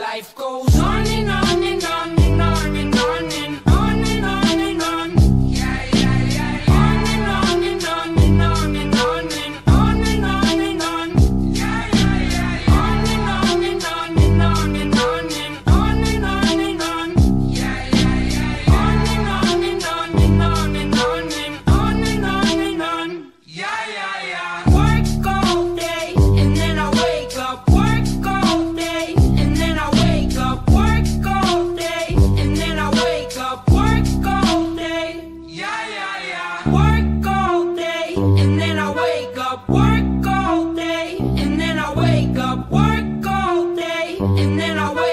Life goes on and on and on and on and on and on and on and on. Yeah, yeah, yeah, yeah. On and on and on and on and on and on and on. Yeah, yeah, yeah, yeah. On and on and on and on and on and on and on. Yeah, yeah, yeah, yeah. On and on and on and on and on and on and on. Yeah, yeah, yeah. Work all day and then I wake up. Work all day. Work all day, and then I wake up. Work all day, and then I wake up. Work all day, and then I wake up.